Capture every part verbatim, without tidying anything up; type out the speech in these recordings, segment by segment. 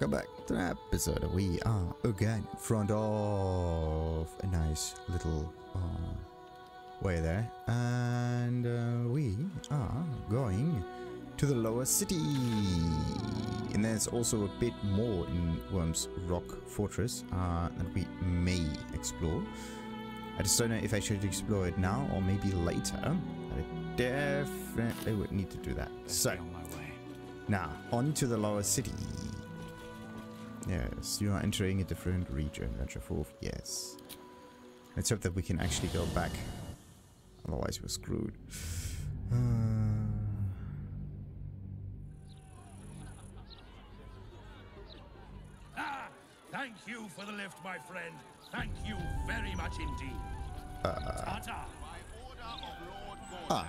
Come back to the episode. We are again in front of a nice little uh, way there, and uh, we are going to the lower city. And there's also a bit more in Worm's Rock Fortress uh, that we may explore. I just don't know if I should explore it now or maybe later. I definitely would need to do that. So now on to the lower city. Yes, you are entering a different region, Venture Forth. Yes. Let's hope that we can actually go back. Otherwise, we're screwed. Uh... Ah! Thank you for the lift, my friend. Thank you very much indeed. Uh... Ta-ta. Ah.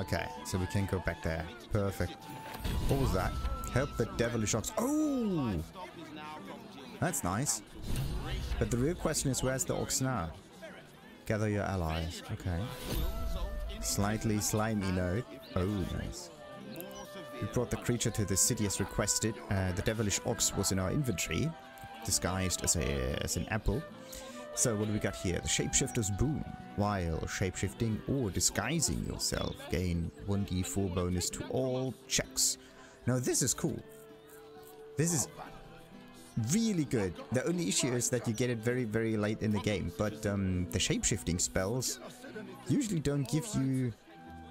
Okay, so we can go back there. Perfect. What was that? Help the devilish ox. Oh! That's nice. But the real question is, where's the ox now? Gather your allies. Okay. Slightly slimy note. Oh, nice. We brought the creature to the city as requested. Uh, the devilish ox was in our inventory, disguised as a as an apple. So what do we got here? The shapeshifter's boon. While shapeshifting or disguising yourself, gain one d four bonus to all checks. Now this is cool. This is really good. The only issue is that you get it very, very late in the game, but um, the shape-shifting spells usually don't give you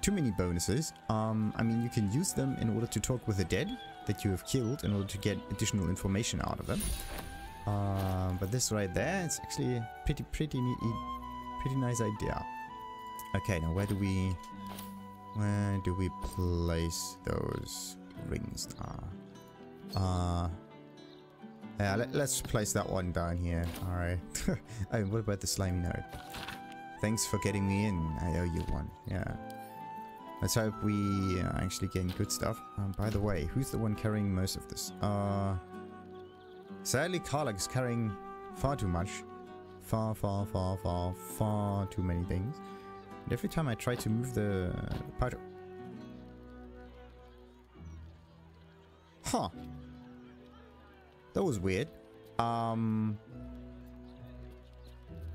too many bonuses. Um, I mean, you can use them in order to talk with the dead that you have killed in order to get additional information out of them. Uh, but this right there, it's actually a pretty, pretty neat, pretty nice idea. Okay, now where do we, where do we place those rings? Ah. Uh, Yeah, let, let's place that one down here. Alright. Oh, what about the slimy note? Thanks for getting me in. I owe you one. Yeah. Let's hope we uh, actually get good stuff. Um, by the way, who's the one carrying most of this? Uh, sadly, Karlak is carrying far too much. Far, far, far, far, far too many things. And every time I try to move the pouch... Huh. That was weird. Um,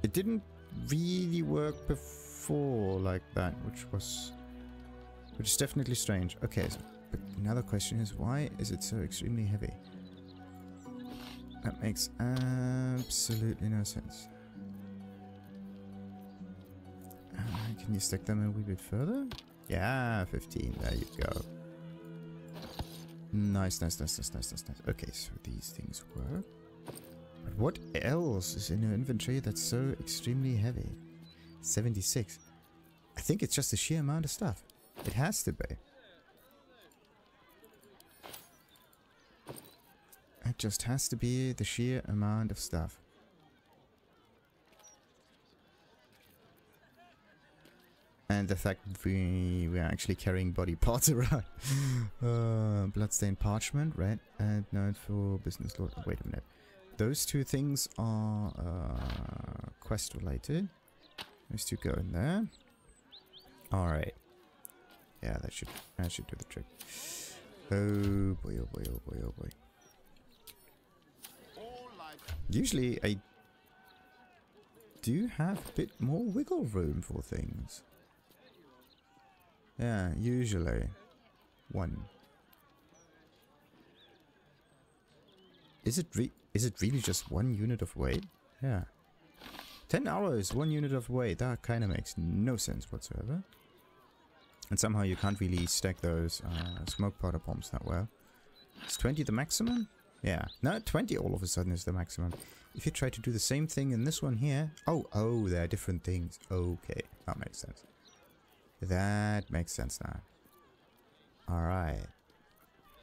it didn't really work before like that, which was, which is definitely strange. Okay, so, but another question is, why is it so extremely heavy? That makes absolutely no sense. Uh, can you stack them a wee bit further? Yeah, fifteen. There you go. Nice, nice, nice, nice, nice, nice, nice. Okay, so these things work. But what else is in your inventory that's so extremely heavy? seventy-six. I think it's just the sheer amount of stuff. It has to be. It just has to be the sheer amount of stuff. And the fact that we, we are actually carrying body parts around. uh, bloodstained parchment, red, and note for business lord. Oh, wait a minute. Those two things are uh, quest related. Those two go in there. Alright. Yeah, that should, that should do the trick. Oh boy, oh boy, oh boy, oh boy. Usually I do have a bit more wiggle room for things. Yeah, usually. One. Is it re is it really just one unit of weight? Yeah. Ten arrows, one unit of weight. That kind of makes no sense whatsoever. And somehow you can't really stack those uh, smoke powder bombs that well. Is twenty the maximum? Yeah. No, twenty all of a sudden is the maximum. If you try to do the same thing in this one here... Oh, oh, they're different things. Okay, that makes sense. That makes sense now. Alright.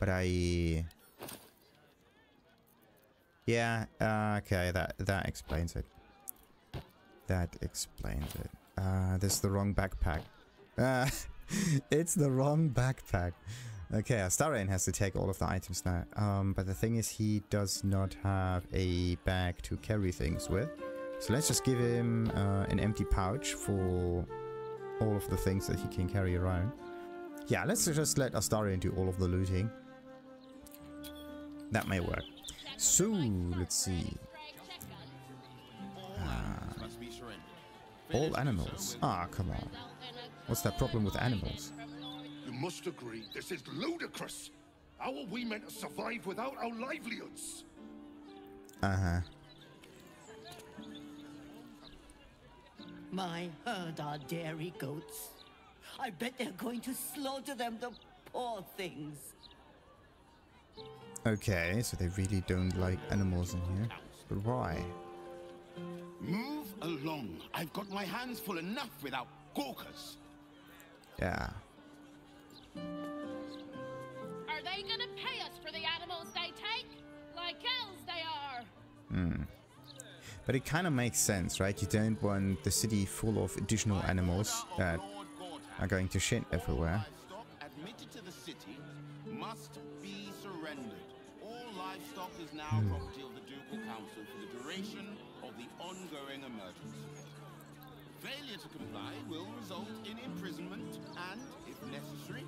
But I... Yeah, uh, okay, that, that explains it. That explains it. Uh, this is the wrong backpack. Uh, it's the wrong backpack. Okay, Astarion has to take all of the items now. Um, but the thing is, he does not have a bag to carry things with. So let's just give him uh, an empty pouch for... all of the things that he can carry around. Yeah, let's just let Astarion do all of the looting. That may work. So, let's see. Ah. All animals. Ah, come on. What's that problem with animals? You must agree, this is ludicrous. How are we meant to survive without our livelihoods? Uh-huh. My herd are dairy goats. I bet they're going to slaughter them, the poor things. Okay, so they really don't like animals in here. But why? Move along. I've got my hands full enough without gawkers. Yeah. Are they gonna pay us for the animals they take? Like elves they are. Hmm. But it kind of makes sense, right? You don't want the city full of additional animals that are going to shit everywhere. All livestock admitted to the city must be surrendered. All livestock is now hmm. property of the Ducal Council for the duration of the ongoing emergency. Failure to comply will result in imprisonment and, if necessary,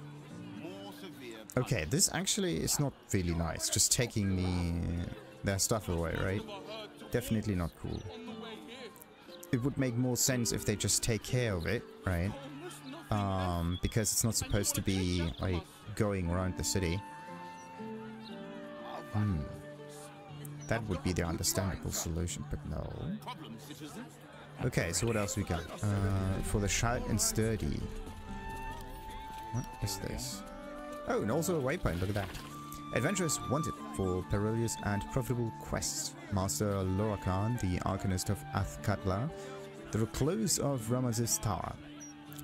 more severe punishment. Okay, this actually is not really nice. Just taking the, their stuff away, right? Definitely not cool. It would make more sense if they just take care of it, right? Um, because it's not supposed to be, like, going around the city. Hmm. That would be the understandable solution, but no. Okay, so what else we got? Uh, for the shout and sturdy. What is this? Oh, and also a waypoint, look at that. Adventurers wanted for perilous and profitable quests. Master Laura Kahn, the Arcanist of Athkatla, the recluse of Ramazith's Tower.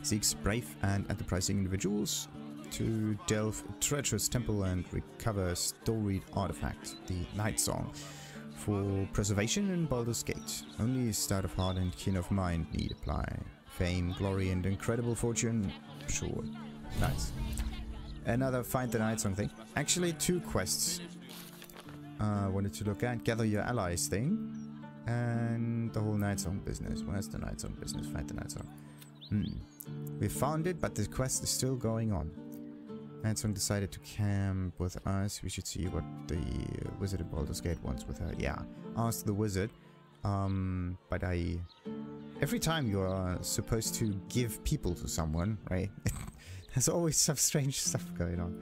Seeks brave and enterprising individuals to delve a treacherous temple and recover a storied artifact, the Night Song, for preservation in Baldur's Gate. Only a stout of heart and keen of mind need apply. Fame, glory and incredible fortune, sure. Nice. Another find the Night Song thing. Actually two quests I uh, wanted to look at. Gather your allies thing and the whole Night Song business. Where's the Night Song business? Find the Night Song. Hmm. We found it, but the quest is still going on. Nansung decided to camp with us. We should see what the wizard in Baldur's Gate wants with her. Yeah, ask the wizard. Um, but I... Every time you are supposed to give people to someone, right? There's always some strange stuff going on.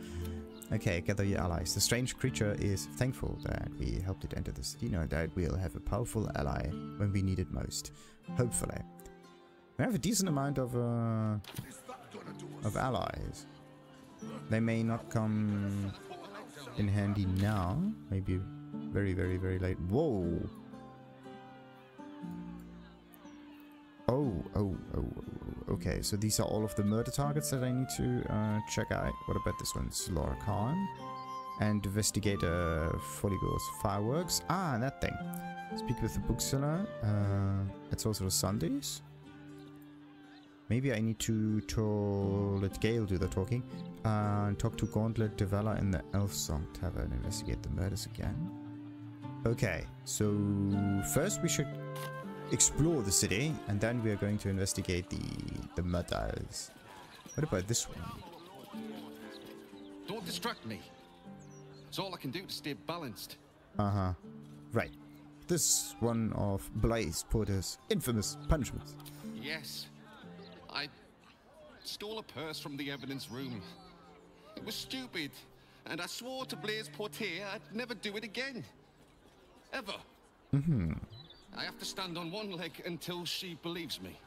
Okay, gather your allies. The strange creature is thankful that we helped it enter the city, knowing that we'll have a powerful ally when we need it most. Hopefully. We have a decent amount of uh, of allies. They may not come in handy now. Maybe very, very, very late. Whoa! Oh, oh, oh, oh. Okay, so these are all of the murder targets that I need to uh, check out. What about this one? It's Laura Kahn. And investigate uh, Foligos fireworks. Ah, that thing. Speak with the bookseller. Uh, it's also Sundays. Maybe I need to, to let Gale do the talking. Uh, and talk to Gauntlet Devella in the Elf Song Tavern. Investigate the murders again. Okay, so first we should explore the city, and then we are going to investigate the the murders. What about this one? Don't distract me. It's all I can do to stay balanced. Uh huh. Right. This one of Blaise Porter's infamous punishments. Yes. I stole a purse from the evidence room. It was stupid, and I swore to Blaise Porter I'd never do it again. Ever. Mm-hmm. I have to stand on one leg until she believes me.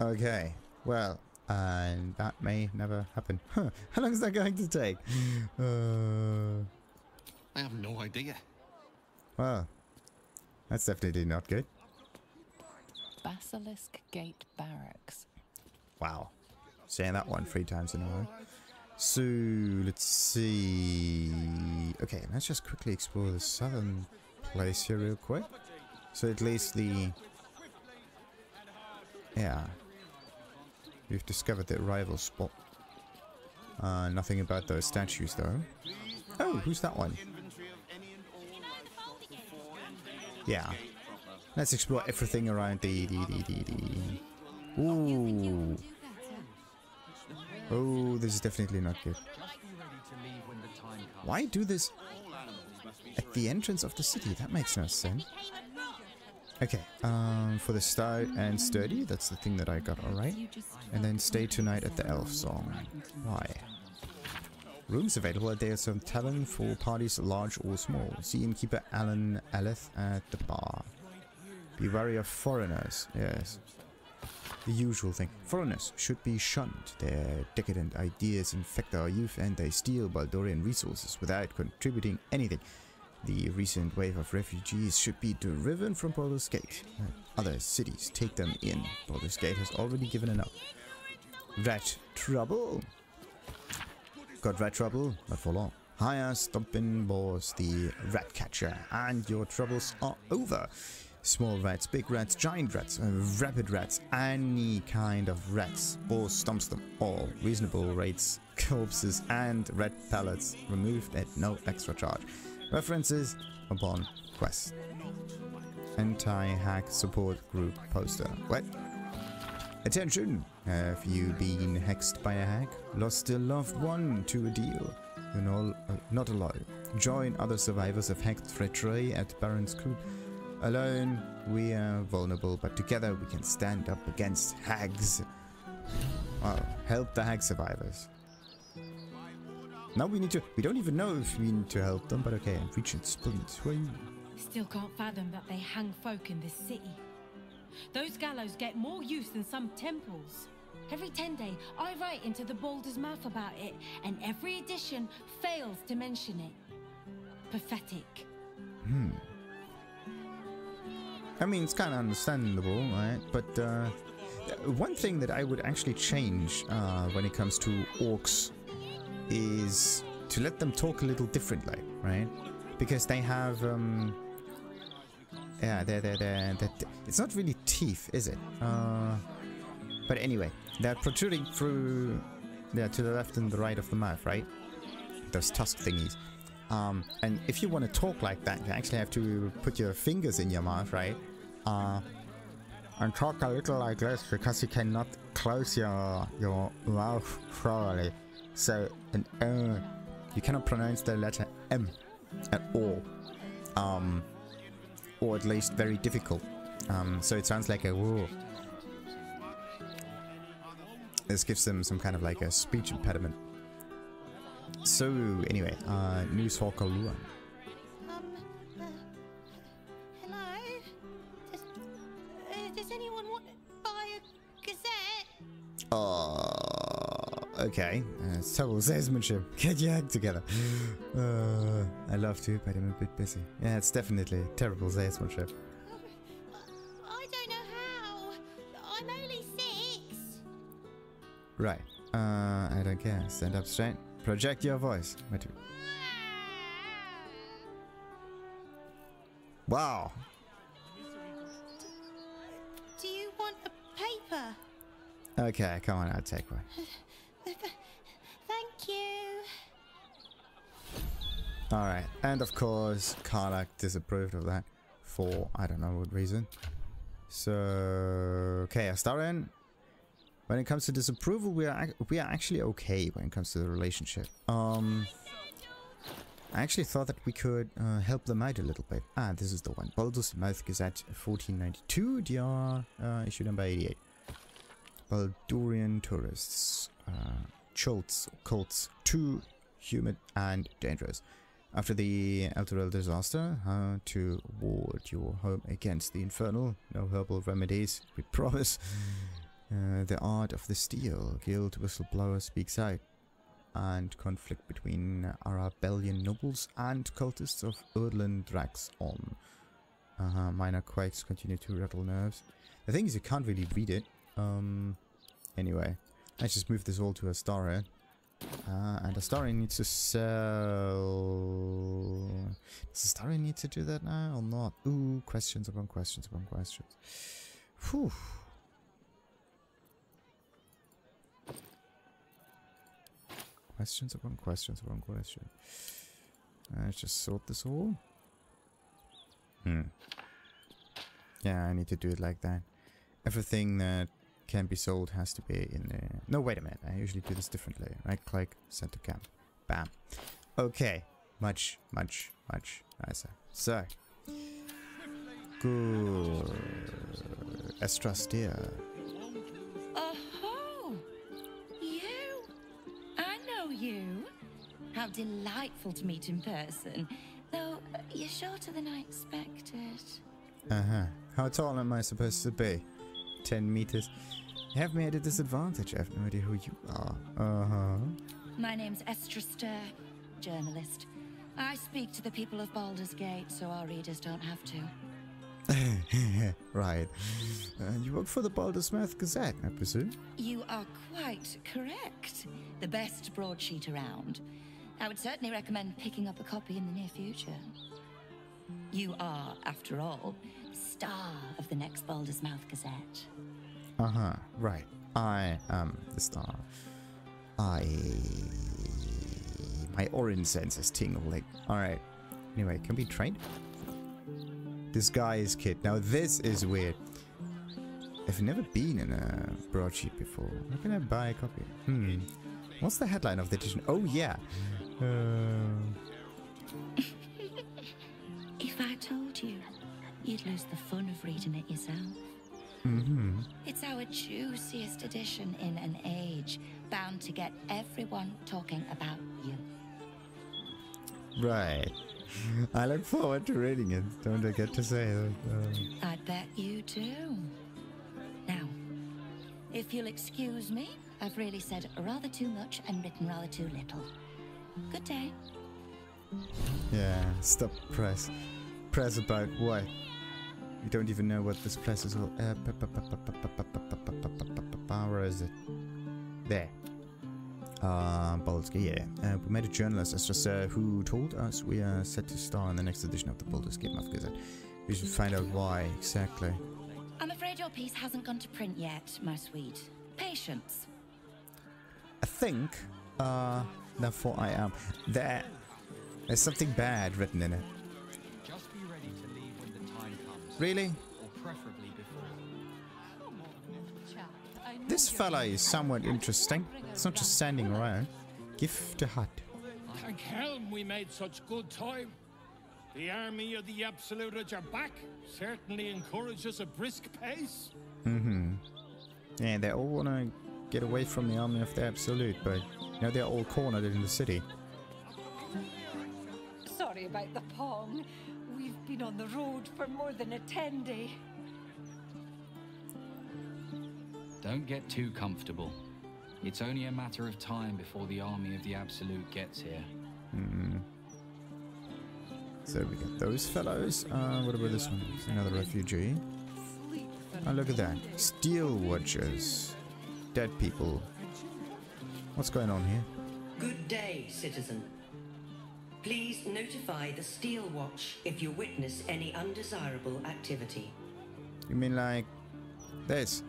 Okay, well, and uh, that may never happen. Huh. How long is that going to take? Uh... I have no idea. Well, that's definitely not good. Basilisk Gate Barracks. Wow, saying that one three times in a row. So, let's see. Okay, let's just quickly explore the southern place here real quick. So at least the... Yeah. We've discovered the arrival spot. Uh, nothing about those statues though. Oh, who's that one? Yeah. Let's explore everything around the... the, the, the, the Ooh. Oh, this is definitely not good. Why do this At the entrance of the city, that makes no sense. Okay, um, for the Stout and Sturdy, that's the thing that I got, alright. And then stay tonight at the Elf Song. Why? Rooms available at the Elf Song Tavern for parties large or small. See innkeeper Alan Aleth at the bar. Be wary of foreigners, yes. The usual thing. Foreigners should be shunned. Their decadent ideas infect our youth and they steal Baldurian resources without contributing anything. The recent wave of refugees should be driven from Baldur's Gate. Other cities take them in. Baldur's Gate has already given enough. Rat trouble? Got rat trouble? Not for long. Hire Stompin' Boar, the rat catcher, and your troubles are over. Small rats, big rats, giant rats, uh, rapid rats, any kind of rats. Boar stomps them all. Reasonable rates, corpses, and rat pellets removed at no extra charge. References upon quest. Anti-hack support group poster. What? Attention! Have you been hexed by a hack? Lost a loved one to a deal? You're no, uh, not alone. Join other survivors of hacked treachery at Baron's crew. Alone, we are vulnerable, but together we can stand up against hags. Well, help the hag survivors. Now we need to. We don't even know if we need to help them, but okay. And Reagan Splint, where are you? Still can't fathom that they hang folk in this city. Those gallows get more use than some temples. Every ten day, I write into the Baldur's Mouth about it, and every edition fails to mention it. Pathetic. Hmm. I mean, it's kind of understandable, right? But uh, one thing that I would actually change uh, when it comes to orcs is to let them talk a little differently, right? Because they have, um, yeah, they're, they're, they're, they're, it's not really teeth, is it? Uh, but anyway, they're protruding through, yeah, to the left and the right of the mouth, right? Those tusk thingies. Um, and if you want to talk like that, you actually have to put your fingers in your mouth, right? Uh, and talk a little like this, because you cannot close your, your mouth properly. So, an uh, you cannot pronounce the letter M at all, um, or at least very difficult, um, so it sounds like a whoa. This gives them some kind of like a speech impediment. So, anyway, uh, Newshawker Luan. Um, uh, hello? Does, uh, does anyone want to buy a gazette? Uh... Okay, uh, it's terrible salesmanship. Get your act together. Uh, I love to, but I'm a bit busy. Yeah, it's definitely terrible salesmanship. Oh, I don't know how. I'm only six. Right. Uh, I don't care. Stand up straight. Project your voice. Wait a minute. Wow. Do, do you want a paper? Okay, come on. I'll take one. Thank you. Alright, and of course, Karlak disapproved of that for, I don't know what reason. So, okay, Astarion, when it comes to disapproval, we are, we are actually okay when it comes to the relationship. Um, I actually thought that we could uh, help them out a little bit. Ah, this is the one. Baldur's Mouth Gazette fourteen ninety-two, D R, uh, issued number eighty-eight. Baldurian tourists. Uh, Cholts, cults, too humid and dangerous. After the Elturel disaster, how to ward your home against the infernal? No herbal remedies, we promise. Uh, the art of the steel. Guild whistleblower speaks out. And conflict between Arabellian nobles and cultists of Urdlan drags on. Uh, minor quakes continue to rattle nerves. The thing is, you can't really read it. Um. Anyway. Let's just move this all to Astarion. Uh, and Astarion needs to sell... Does Astarion need to do that now or not? Ooh, questions upon questions upon questions. Whew. Questions upon questions upon questions. Let's just sort this all. Hmm. Yeah, I need to do it like that. Everything that can be sold has to be in there. No, wait a minute, I usually do this differently. Right click, send to camp. Bam. Okay, Much, much, much nicer. So, good. Estra Stur. Oh, you? I know you. How delightful to meet in person. Though, you're shorter than I expected. Uh-huh. How tall am I supposed to be? Ten meters. You have me at a disadvantage. I have no idea who you are. Uh-huh. My name's Estra Stur, journalist. I speak to the people of Baldur's Gate, so our readers don't have to. Right. Uh, you work for the Baldur's Mouth Gazette, I presume? You are quite correct. The best broadsheet around. I would certainly recommend picking up a copy in the near future. You are, after all, star of the next Baldur's Mouth Gazette. Uh-huh, right. I am the star. I... my orange senses tingle like... Alright. Anyway, can we train? This guy is kid. Now this is weird. I've never been in a broadsheet before. How can I buy a copy? Hmm. What's the headline of the edition? Oh, yeah. Uh... If I told you, you'd lose the fun of reading it yourself. Mm-hmm. It's our juiciest edition in an age, bound to get everyone talking about you. Right. I look forward to reading it, don't I get to say that? Um... I bet you do. Now, if you'll excuse me, I've really said rather too much and written rather too little. Good day. Yeah, stop press. Press about what? We don't even know what this place is all... Uh, where is it? There. Uh, Baldur's Gate, yeah. Uh, we met a journalist, Estra Stur, who told us we are set to star in the next edition of the Baldur's Gate Mouth Gazette. We should find out why, exactly. I'm afraid your piece hasn't gone to print yet, my sweet. Patience. I think, uh, therefore I am. There... There's something bad written in it. Really? This fella is somewhat interesting. It's not just standing around. Gift a hut. Thank Helm we made such good time. The army of the Absolute at your back certainly encourages a brisk pace. Mm-hmm. Yeah, they all want to get away from the army of the Absolute, but you know, they're all cornered in the city. Sorry about the pong. We've been on the road for more than a ten day. Don't get too comfortable. It's only a matter of time before the army of the Absolute gets here. Mm. So we got those fellows. Uh, what about this one? Another refugee. Oh, look at that. Steel watchers. Dead people. What's going on here? Good day, citizen. Please notify the Steelwatch if you witness any undesirable activity. You mean like this?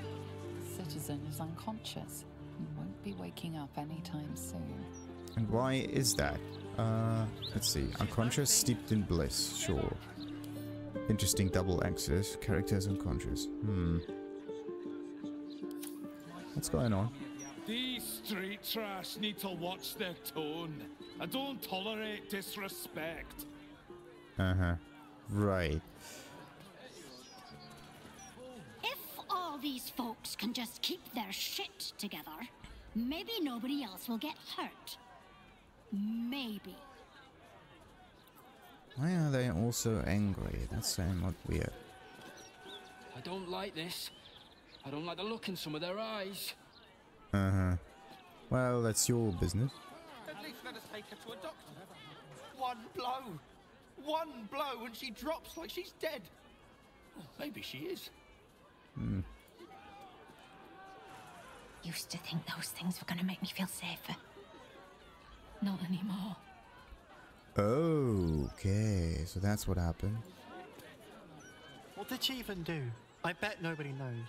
The citizen is unconscious and won't be waking up anytime soon. And why is that? Uh, let's see. Unconscious, steeped in bliss. Sure. Interesting double axis. Character is unconscious. Hmm. What's going on? These street trash need to watch their tone. I don't tolerate disrespect. Uh-huh. Right. If all these folks can just keep their shit together, maybe nobody else will get hurt. Maybe. Why are they all so angry? That's somewhat weird. I don't like this. I don't like the look in some of their eyes. Uh-huh. Well, that's your business. At least let us take her to a doctor. One blow. One blow and she drops like she's dead. Well, maybe she is. Hmm. Used to think those things were going to make me feel safer. Not anymore. Okay, so that's what happened. What did she even do? I bet nobody knows.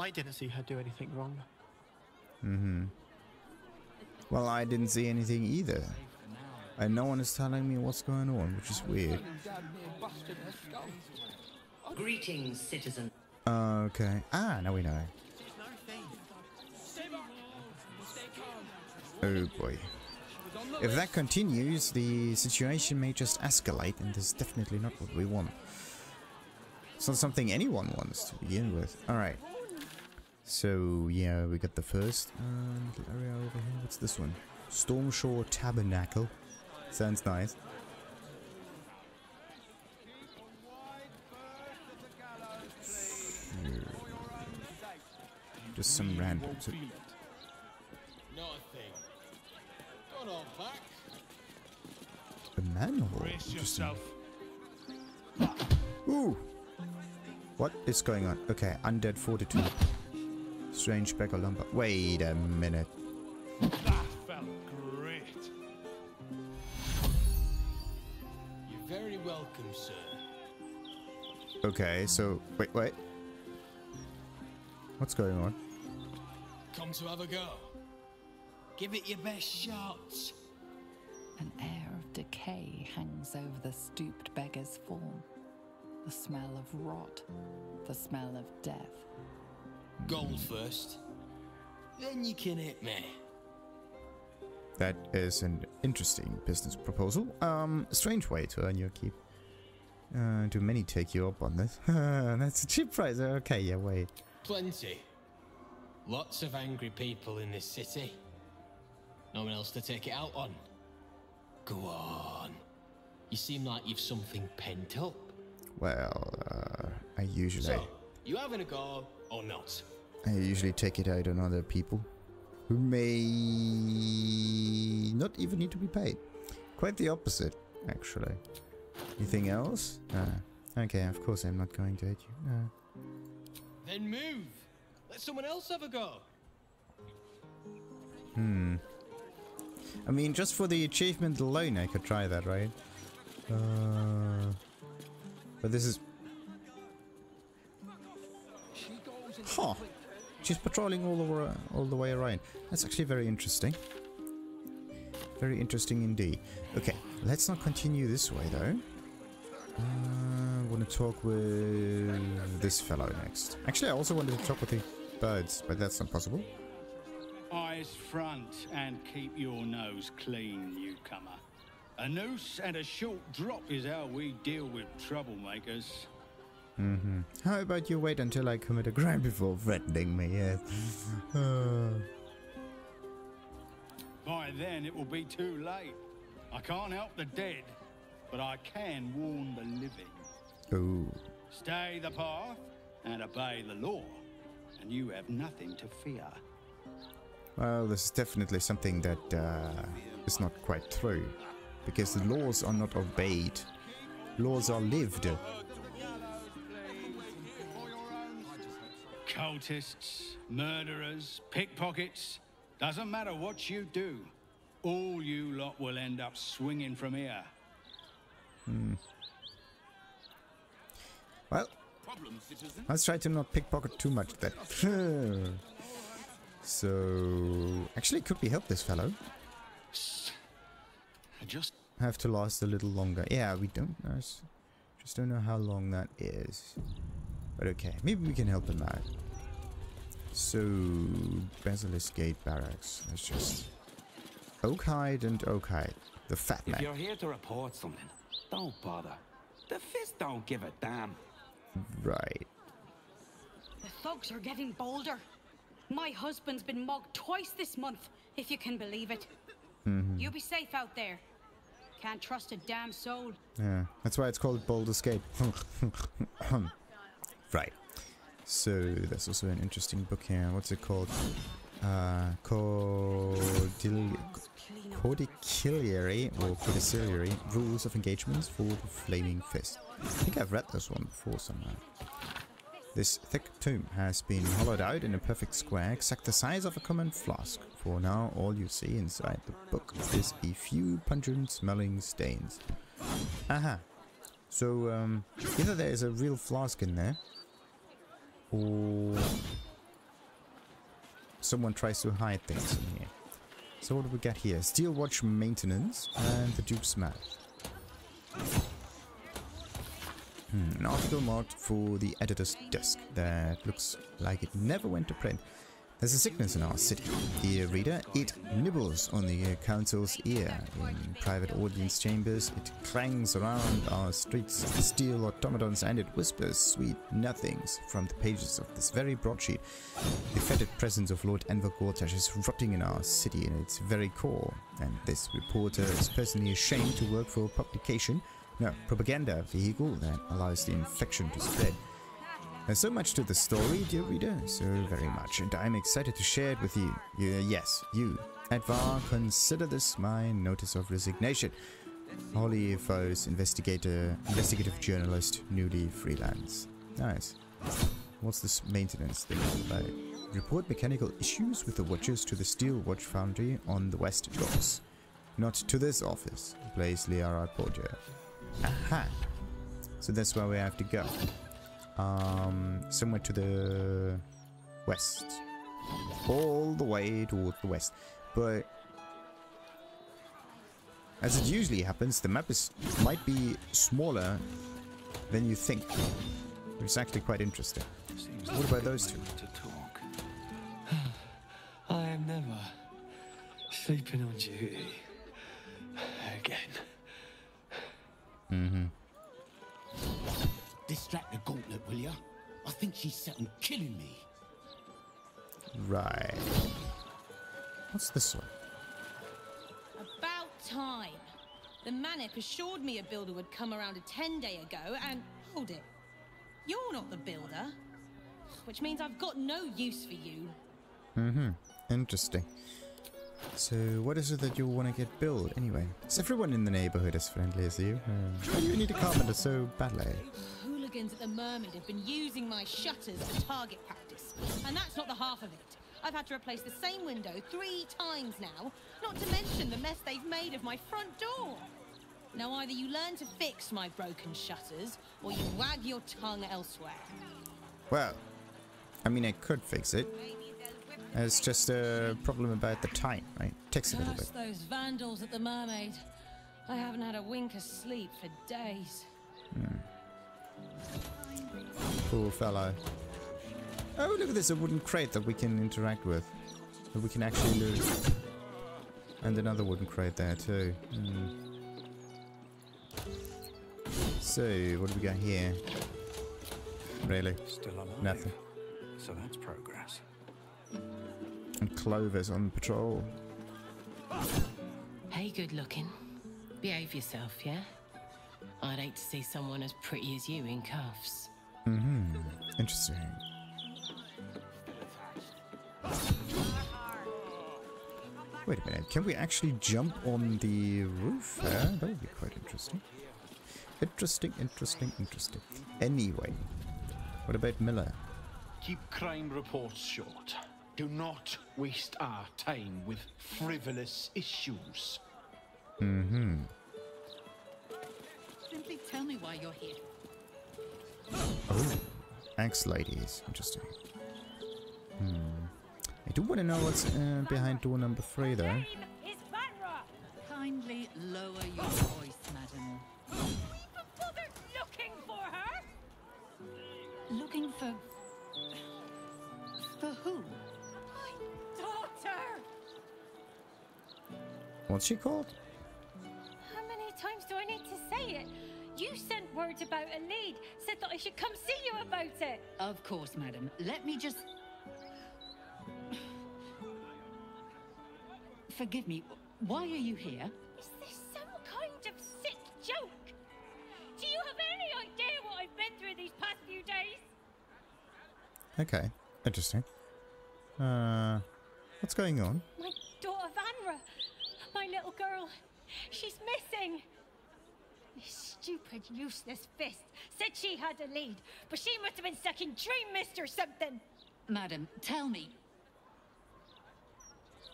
I didn't see her do anything wrong. Mm-hmm. Well, I didn't see anything either. And no one is telling me what's going on, which is weird. Greetings, citizen. Okay. Ah, now we know. Oh boy. If that continues, the situation may just escalate, and this is definitely not what we want. It's not something anyone wants to begin with. Alright. So, yeah, we got the first um, little area over here. What's this one? Stormshore Tabernacle. Sounds nice. Just some random. A manhole. Interesting. Ooh! What is going on? Okay, undead fortitude. Strange bag of lumber. Wait a minute. That felt great. You're very welcome, sir. Okay, so wait, wait. What's going on? Come to have a go. Give it your best shot. An air of decay hangs over the stooped beggar's form. The smell of rot. The smell of death. Gold first. Then you can hit me. That is an interesting business proposal. Um, a strange way to earn your keep. Uh, do many take you up on this? That's a cheap price. Okay, yeah, wait. Plenty. Lots of angry people in this city. No one else to take it out on. Go on. You seem like you've something pent up. Well, uh, I usually... So, you having a go or not? I usually take it out on other people who may not even need to be paid. Quite the opposite, actually. Anything else? Ah, okay, of course I'm not going to hit you. Ah. Then move. Let someone else have a go. Hmm. I mean, just for the achievement alone, I could try that, right? Uh, but this is... Huh. She's patrolling all over, all the way around. That's actually very interesting. Very interesting indeed. Okay, let's not continue this way, though. I uh, want to talk with this fellow next. Actually, I also wanted to talk with the birds, but that's not possible. Eyes front and keep your nose clean, newcomer. A noose and a short drop is how we deal with troublemakers. Mm-hmm. How about you wait until I commit a crime before threatening me? Yes. uh. By then it will be too late. I can't help the dead, but I can warn the living. Ooh. Stay the path and obey the law, and you have nothing to fear. Well, this is definitely something that uh, is not quite true, because the laws are not obeyed. Laws are lived. Cultists, murderers, pickpockets, doesn't matter what you do, all you lot will end up swinging from here. Hmm. Well, let's try to not pickpocket too much then. So, actually could we help this fellow? I just have to last a little longer. Yeah, we don't know. Just don't know how long that is. But okay, maybe we can help him out. So, Basilisk Gate Barracks. Let's just... Oakhide and Oakhide. The fat man. If you're here to report something, don't bother. The fist don't give a damn. Right. The thugs are getting bolder. My husband's been mugged twice this month, if you can believe it. Mm-hmm. You'll be safe out there. Can't trust a damn soul. Yeah, that's why it's called Baldur's Gate. Right. So, that's also an interesting book here. What's it called? Uh, Codil Codiciliary, or Codiciliary, Rules of Engagements for the Flaming Fist. I think I've read this one before somewhere. This thick tomb has been hollowed out in a perfect square, exact the size of a common flask. For now, all you see inside the book is a few pungent-smelling stains. Aha! So, um, either there is a real flask in there, or someone tries to hide things in here. So what do we got here? Steelwatch maintenance and the dupe's mouth. Hmm, an article marked for the editor's desk that looks like it never went to print. There's a sickness in our city, dear reader. It nibbles on the council's ear. In private audience chambers, it clangs around our streets of steel automatons, and it whispers sweet nothings from the pages of this very broadsheet. The fetid presence of Lord Enver Gortash is rotting in our city in its very core, and this reporter is personally ashamed to work for a publication, no, propaganda vehicle that allows the infection to spread. There's so much to the story, dear reader, so very much, and I'm excited to share it with you. Uh, yes, you. At Var, consider this my notice of resignation. Holly Vos, investigator, investigative journalist, newly freelance. Nice. What's this maintenance thing all about? Report mechanical issues with the watches to the Steelwatch foundry on the West Docks. Not to this office, Blaise Liara Portyr. Aha! So that's where we have to go. Um, somewhere to the west, all the way toward the west, but as it usually happens, the map is might be smaller than you think. It's actually quite interesting. What about those two? I am never sleeping on duty again. Mm-hmm. Distract the gauntlet, will ya? I think she's set on killing me. Right. What's this one? About time. The Manic assured me a builder would come around a ten-day ago, and hold it. You're not the builder. Which means I've got no use for you. Mm-hmm. Interesting. So, what is it that you want to get built, anyway? Is everyone in the neighborhood as friendly as you? Why do you need a carpenter so badly? At the Mermaid have been using my shutters for target practice, and that's not the half of it. I've had to replace the same window three times now, not to mention the mess they've made of my front door. Now either you learn to fix my broken shutters, or you wag your tongue elsewhere. Well, I mean, I could fix it. It's just a problem about the time, right? It takes a little bit. Those vandals at the Mermaid. I haven't had a wink of sleep for days. Hmm. Poor fellow. Oh, look at this, a wooden crate that we can interact with. That we can actually lose. And another wooden crate there too. Mm. So, what do we got here? Really? Still alive. Nothing. So that's progress. And Clover's on patrol. Hey, good looking. Behave yourself, yeah? I'd hate to see someone as pretty as you in cuffs. Mm-hmm. Interesting. Wait a minute. Can we actually jump on the roof there? That would be quite interesting. Interesting, interesting, interesting. Anyway. What about Miller? Keep crime reports short. Do not waste our time with frivolous issues. Mm-hmm. Simply tell me why you're here. Oh, axe ladies. Interesting. Hmm. I do want to know what's uh, behind door number three, though. Kindly lower your voice, madam. People bothered looking for her. Looking for for who? My daughter. What's she called? How many times do I need to say it? You sent word about a need, said that I should come see you about it. Of course, madam. Let me just... Forgive me, why are you here? Is this some kind of sick joke? Do you have any idea what I've been through these past few days? Okay, interesting. Uh, what's going on? My daughter Vanra, my little girl, she's missing. This stupid, useless fist said she had a lead, but she must have been sucking dream mist or something. Madam, tell me.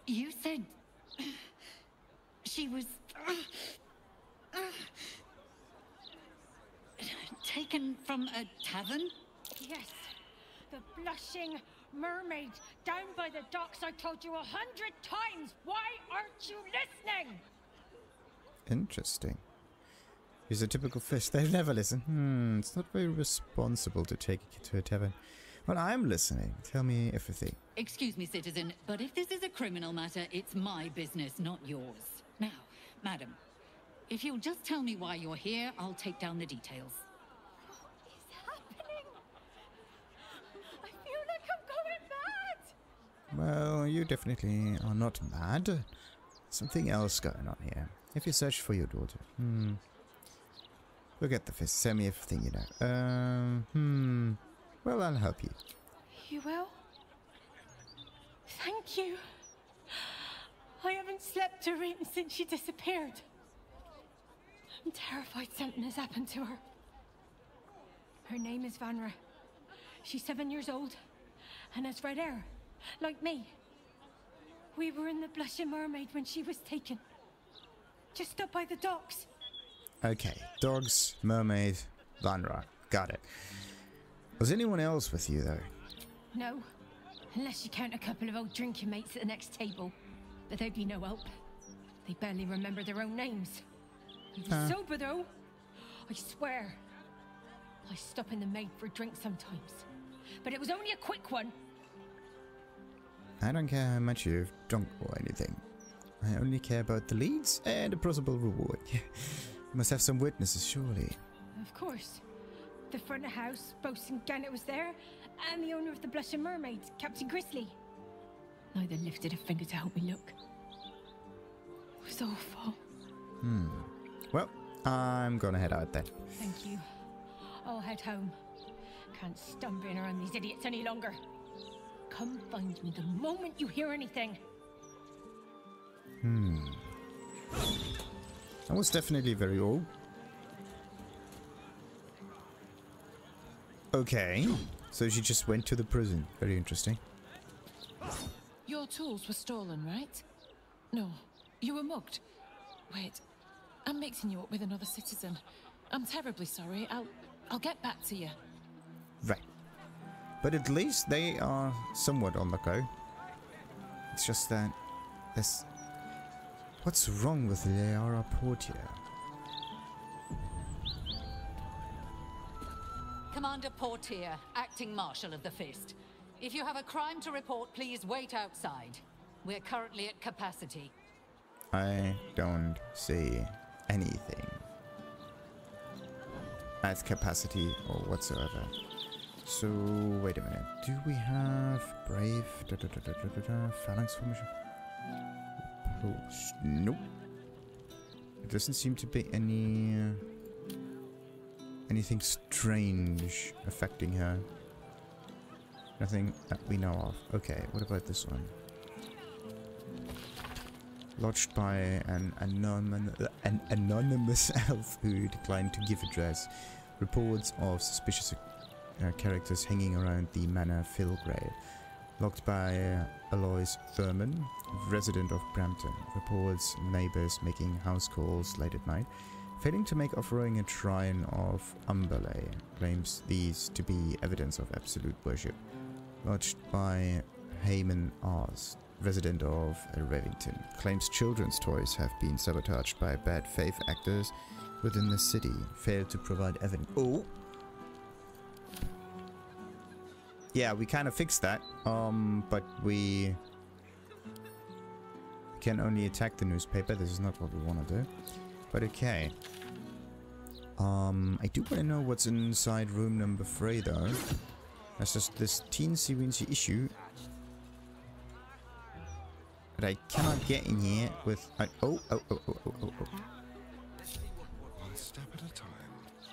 You said she was uh, uh, taken from a tavern? Yes, the Blushing Mermaid down by the docks. I told you a hundred times. Why aren't you listening? Interesting. He's a typical fish. They never listen. Hmm, it's not very responsible to take a kid to a tavern. Well, I'm listening. Tell me everything. Excuse me, citizen, but if this is a criminal matter, it's my business, not yours. Now, madam, if you'll just tell me why you're here, I'll take down the details. What is happening? I feel like I'm going mad! Well, you definitely are not mad. Something else going on here. If you search for your daughter, hmm. Look at the fist. Tell me everything you know. Um, hmm. Well, I'll help you. You will? Thank you. I haven't slept to read since she disappeared. I'm terrified something has happened to her. Her name is Vanra. She's seven years old and has red hair, like me. We were in the Blushing Mermaid when she was taken. Just up by the docks. Okay, dogs, mermaid, Vanra. Got it. Was anyone else with you, though? No, unless you count a couple of old drinking mates at the next table. But they'd be no help. They barely remember their own names. They were uh. sober, though. I swear. I stop in the maid for a drink sometimes. But it was only a quick one. I don't care how much you've drunk or anything. I only care about the leads and a possible reward. You must have some witnesses, surely. Of course. The front of house, Bosun Gannett was there, and the owner of the Blushing Mermaid, Captain Grizzly. Neither lifted a finger to help me look. It was awful. Hmm. Well, I'm gonna head out then. Thank you. I'll head home. Can't stand being around these idiots any longer. Come find me the moment you hear anything. Hmm. That was definitely very old. Okay, so she just went to the prison. Very interesting. Your tools were stolen, right? No, you were mugged. Wait, I'm mixing you up with another citizen. I'm terribly sorry. I'll, I'll get back to you. Right. But at least they are somewhat on the go. It's just that this. What's wrong with Liara Portyr? Commander Portyr, acting marshal of the Fist. If you have a crime to report, please wait outside. We're currently at capacity. I don't see anything. At capacity or whatsoever. So, wait a minute. Do we have brave, da, da, da, da, da, da, phalanx formation? Post. Nope. It doesn't seem to be any uh, anything strange affecting her. Nothing that we know of. Okay, what about this one? Lodged by an, anon an anonymous elf who declined to give address. Reports of suspicious Uh, characters hanging around the manor Filgrave. Locked by uh, Alois Thurman, resident of Brampton. Reports neighbors making house calls late at night, failing to make offering a shrine of Umberlay. Claims these to be evidence of absolute worship. Lodged by Heyman Ars, resident of Revington. Claims children's toys have been sabotaged by bad faith actors within the city. Failed to provide evidence. Oh! Yeah, we kind of fixed that, um, but we can only attack the newspaper. This is not what we want to do, but okay. Um, I do want to know what's inside room number three, though. That's just this teensy-weensy issue. But I cannot get in here with... I, oh, oh, oh, oh, oh, oh, oh. One step at a time.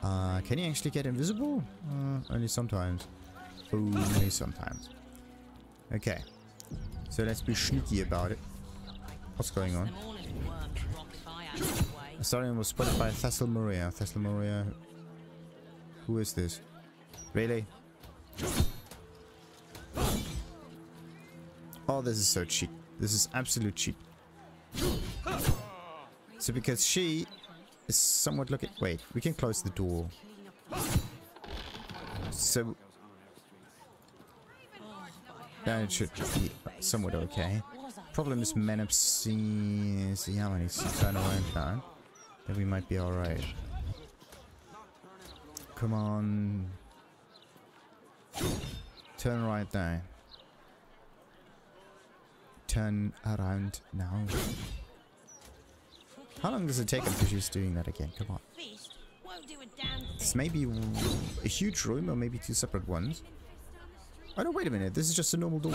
Uh, can you actually get invisible? Uh, only sometimes. Only sometimes. Okay, so let's be sneaky about it. What's going on? Astarion was spotted by Thessal Maria. Thessal Maria. Who is this? Really? Oh, this is so cheap. This is absolute cheap. So because she is somewhat looking. Wait, we can close the door. So. That should be somewhat okay. Problem is Menop see, see how many turnaround time. Then we might be alright. Come on. Turn right there. Turn around now. How long does it take until she's doing that again? Come on. It's maybe a huge room or maybe two separate ones. Oh no, wait a minute. This is just a normal door.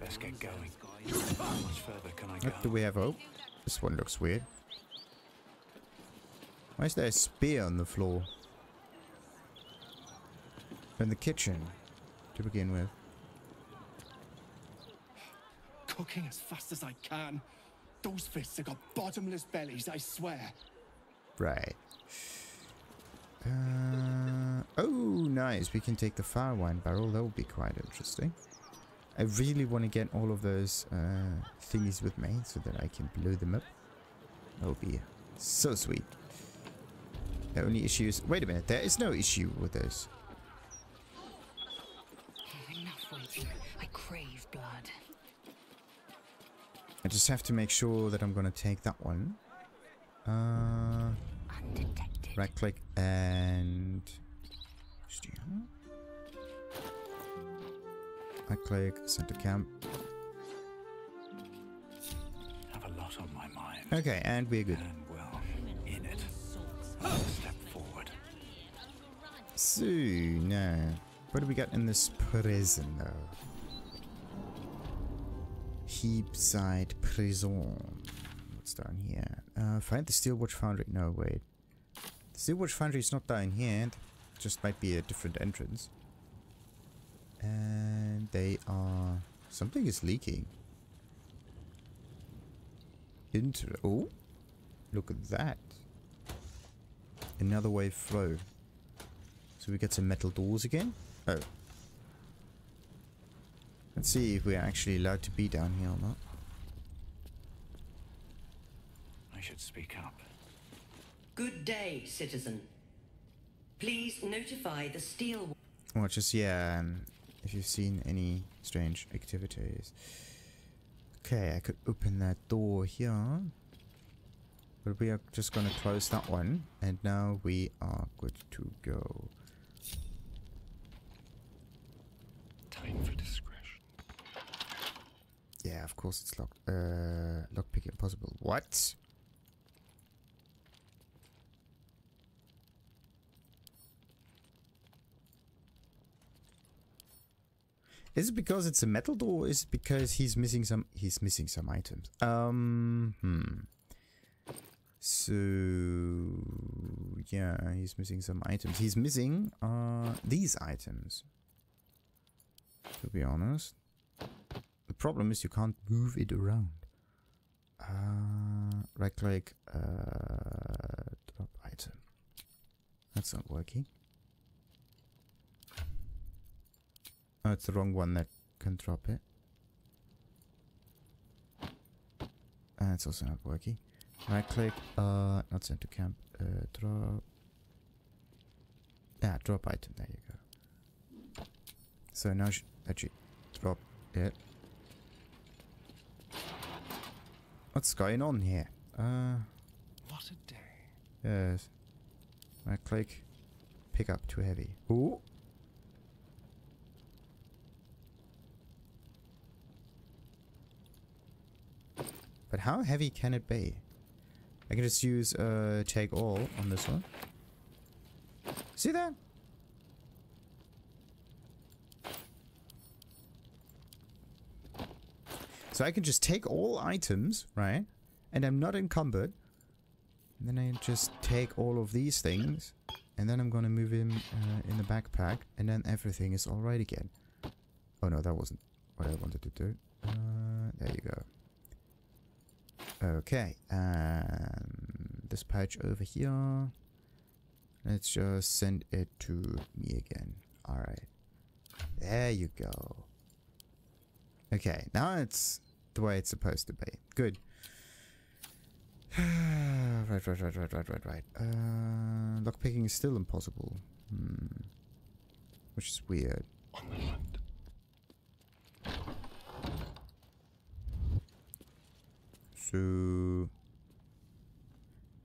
Let's get going. How much further can I go? What do we have? Oh, this one looks weird. Why is there a spear on the floor? In the kitchen, to begin with. Cooking as fast as I can. Those fists have got bottomless bellies, I swear. Right. Uh, oh, nice. We can take the fire wine barrel. That would be quite interesting. I really want to get all of those uh, thingies with me so that I can blow them up. That would be so sweet. The only issue is... Wait a minute. There is no issue with this. Enough waiting. I crave blood. I just have to make sure that I'm going to take that one. Uh, right click and... Right click, send to camp. Have a lot on my mind. Okay, and we're good. And well, in it. I'll step forward. So, no. What do we got in this prison though? Heapside Prison. What's down here? Uh, find the Steelwatch foundry. No, wait. The Steelwatch foundry is not down here. It just might be a different entrance. And they are... Something is leaking. Inter... Oh! Look at that. Another wave flow. So we get some metal doors again. Oh. Let's see if we're actually allowed to be down here or not. I should speak up. Good day, citizen. Please notify the steel... Or just, yeah, um, if you've seen any strange activities. Okay, I could open that door here. But we are just going to close that one. And now we are good to go. Time for discretion. Yeah, of course it's locked. Uh, lockpick impossible. What? Is it because it's a metal door? Or is it because he's missing some? He's missing some items. Um. Hmm. So yeah, he's missing some items. He's missing uh these items. To be honest. The problem is you can't move it around. Uh, right click, uh, drop item. That's not working. Oh, it's the wrong one that can drop it. That's also not working. Right click, uh, not sent to camp, uh, drop. Ah, drop item, there you go. So now she, actually, drop it. What's going on here? Uh, what a day. Yes. Right click. Pick up too heavy. Ooh. But how heavy can it be? I can just use uh, take all on this one. See that? So I can just take all items, right? And I'm not encumbered. And then I just take all of these things. And then I'm gonna move him uh, in the backpack. And then everything is alright again. Oh no, that wasn't what I wanted to do. Uh, there you go. Okay. Um, this pouch over here. Let's just send it to me again. Alright. There you go. Okay, now it's... the way it's supposed to be. Good. right, right, right, right, right, right, right. Uh, lockpicking is still impossible. Hmm. Which is weird. On the hunt. So...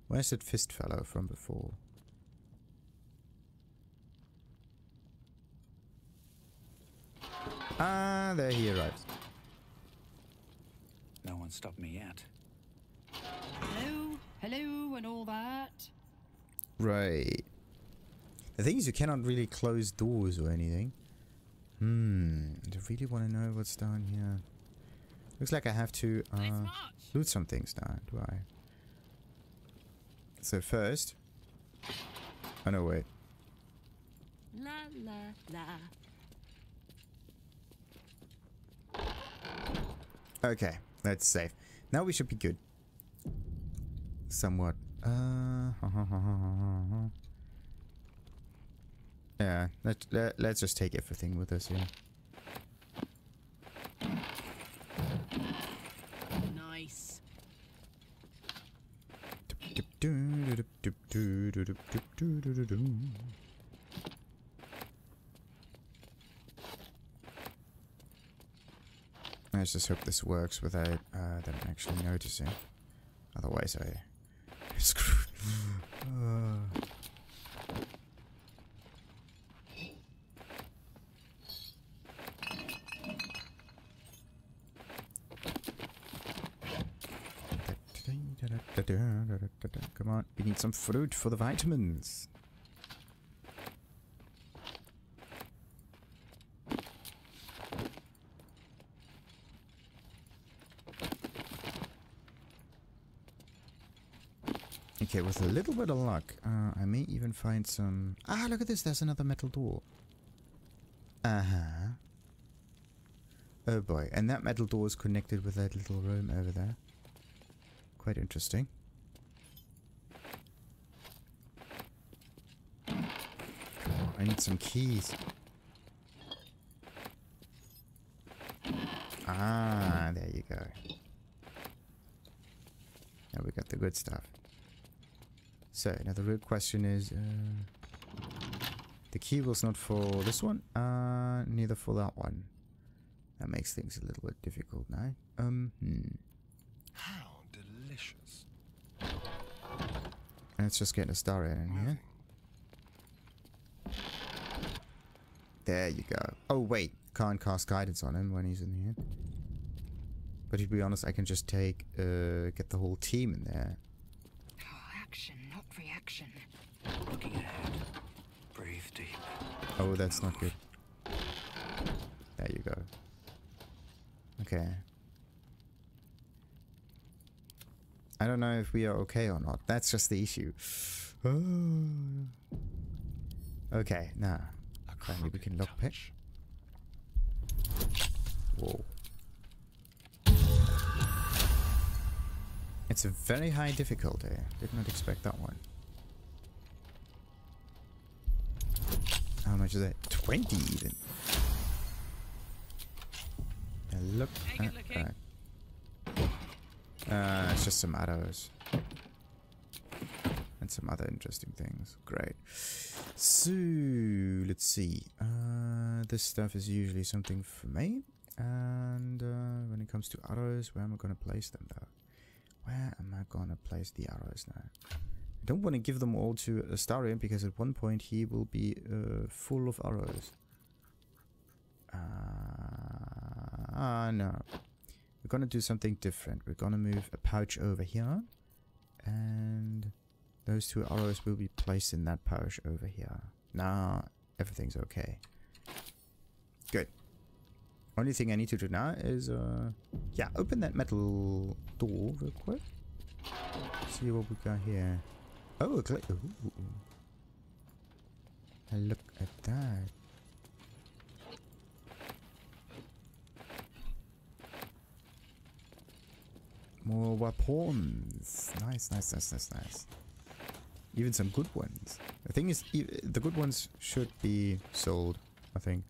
Where's that fist fellow from before? Ah, there he arrives. No one stopped me yet. Hello, hello, and all that. Right. The thing is, you cannot really close doors or anything. Hmm. I really want to know what's down here. Looks like I have to uh, loot some things now, do I? So first... Oh no, wait. La la la. Okay, that's safe. Now we should be good. Somewhat. Uh, yeah, let, let, let's just take everything with us, yeah. Nice. Let's just hope this works without uh, them actually noticing. Otherwise, I screwed. uh. Come on, we need some fruit for the vitamins. Okay, with a little bit of luck, uh, I may even find some... Ah, look at this, there's another metal door. Uh-huh. Oh boy, and that metal door is connected with that little room over there. Quite interesting. Oh, I need some keys. Ah, there you go. Now we got the good stuff. So, now the real question is... Uh, the key was not for this one, uh, neither for that one. That makes things a little bit difficult now. Um, hmm. How? Delicious. Let's just get Astarion in here. There you go. Oh wait, can't cast guidance on him when he's in here. But to be honest, I can just take, uh, get the whole team in there. Oh, action, not reaction. Looking ahead. Breathe deep. Oh, that's not good. There you go. Okay. I don't know if we are okay or not. That's just the issue. Oh. Okay, now. Finally we can lockpick. Whoa. It's a very high difficulty. Did not expect that one. How much is that? twenty even. Now look at that. Uh, it's just some arrows. And some other interesting things. Great. So, let's see. Uh, this stuff is usually something for me. And uh, when it comes to arrows, where am I going to place them though? Where am I going to place the arrows now? I don't want to give them all to Astarion because at one point he will be uh, full of arrows. Ah, uh, uh, no. We're gonna do something different. We're gonna move a pouch over here. And those two arrows will be placed in that pouch over here. Now, everything's okay. Good. Only thing I need to do now is, uh, yeah, open that metal door real quick. See what we got here. Oh, a click. Look at that. More weapons. Nice, nice, nice, nice, nice. Even some good ones. The thing is, e the good ones should be sold, I think.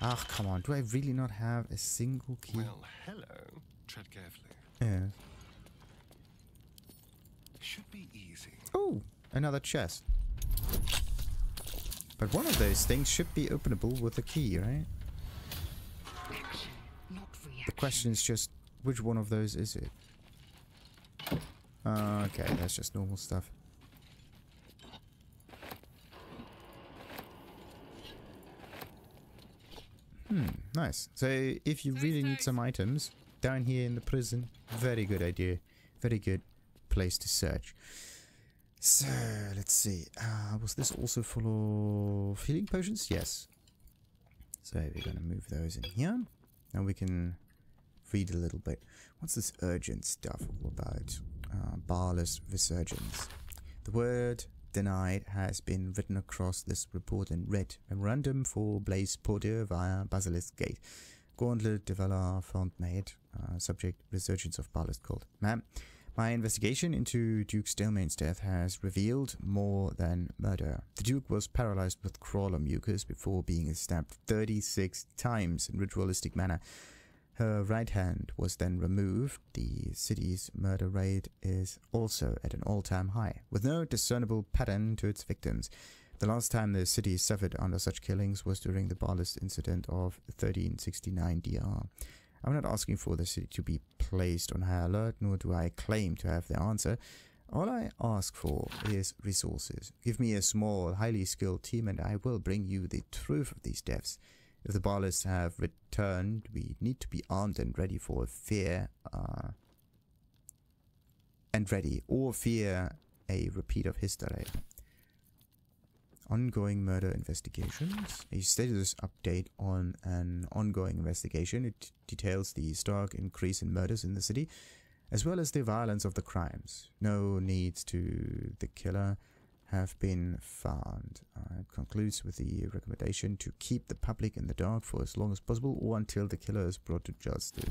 Ah, come on. Do I really not have a single key? Well, hello. Tread carefully. Yeah. Should be easy. Oh, another chest. But one of those things should be openable with a key, right? Action, not reaction. The question is just... Which one of those is it? Uh, okay, that's just normal stuff. Hmm, nice. So if you really need some items, down here in the prison, very good idea. Very good place to search. So, let's see. Uh, was this also full of healing potions? Yes. So we're going to move those in here. And we can read a little bit. What's this urgent stuff all about? Uh, Barless Resurgence. The word denied has been written across this report in red. Memorandum for Blaise Porter via Basilisk Gate. Gauntlet de Valar Fontmaid. Uh, subject, Resurgence of Barless Cult. Ma'am, my investigation into Duke Stilmane's death has revealed more than murder. The Duke was paralyzed with crawler mucus before being stabbed thirty-six times in ritualistic manner. Her right hand was then removed. The city's murder rate is also at an all-time high, with no discernible pattern to its victims. The last time the city suffered under such killings was during the Barless incident of thirteen sixty-nine D R. I'm not asking for the city to be placed on high alert, nor do I claim to have the answer. All I ask for is resources. Give me a small, highly skilled team, and I will bring you the truth of these deaths. If the Barless have returned, we need to be armed and ready for fear, uh, and ready, or fear a repeat of history. Ongoing murder investigations. A status update on an ongoing investigation. It details the stark increase in murders in the city, as well as the violence of the crimes. No leads to the killer have been found. Uh, it concludes with the recommendation to keep the public in the dark for as long as possible or until the killer is brought to justice.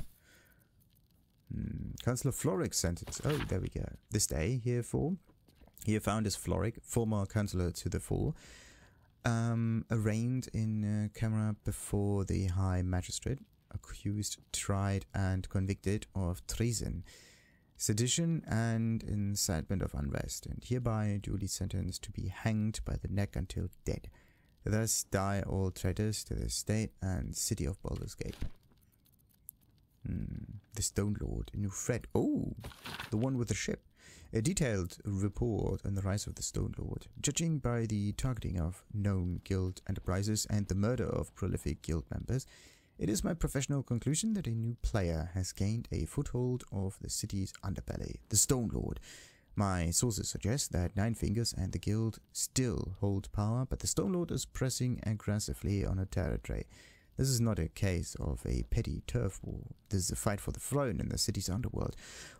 Hmm. Councillor Floric's sentence. Oh, there we go. This day, here for, here found is Floric, former councillor to the fore, um, arraigned in uh, camera before the High Magistrate, accused, tried and convicted of treason, sedition and incitement of unrest, and hereby duly sentenced to be hanged by the neck until dead. Thus die all traitors to the state and city of Baldur's Gate. Hmm. The Stone Lord, a new threat. Oh, the one with the ship. A detailed report on the rise of the Stone Lord. Judging by the targeting of known guild enterprises and the murder of prolific guild members, it is my professional conclusion that a new player has gained a foothold of the city's underbelly, the Stone Lord. My sources suggest that Nine Fingers and the Guild still hold power, but the Stone Lord is pressing aggressively on her territory. This is not a case of a petty turf war. This is a fight for the throne in the city's underworld,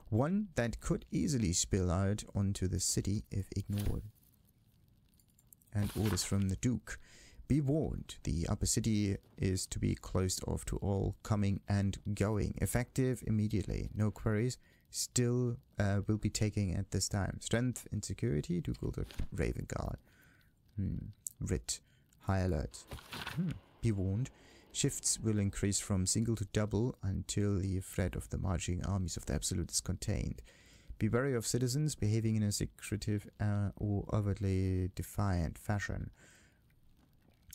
one that could easily spill out onto the city if ignored. And orders from the Duke. Be warned, the upper city is to be closed off to all coming and going. Effective immediately. No queries. Still uh, will be taking at this time. Strength and security. Ducal Raven Guard. Hmm. Writ. High alert. Hmm. Be warned. Shifts will increase from single to double until the threat of the marching armies of the Absolute is contained. Be wary of citizens behaving in a secretive uh, or overtly defiant fashion.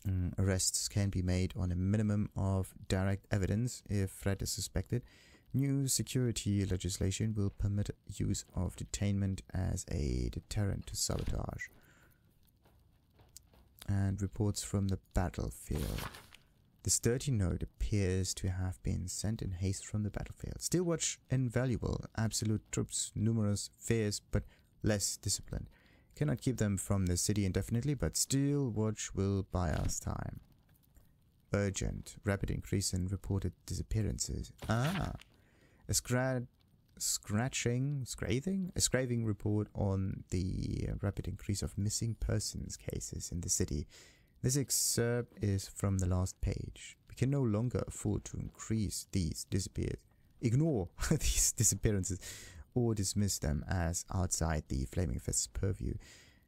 Mm, arrests can be made on a minimum of direct evidence if threat is suspected. New security legislation will permit use of detainment as a deterrent to sabotage. And reports from the battlefield. The sturdy note appears to have been sent in haste from the battlefield. Steelwatch invaluable. Absolute troops numerous, fierce, but less disciplined. Cannot keep them from the city indefinitely, but Steelwatch will buy us time. Urgent. Rapid increase in reported disappearances. Ah! A scra scratching, scrathing? A scrathing report on the rapid increase of missing persons cases in the city. This excerpt is from the last page. We can no longer afford to increase these disappear. Ignore these disappearances. Or dismiss them as outside the Flaming Fist's purview.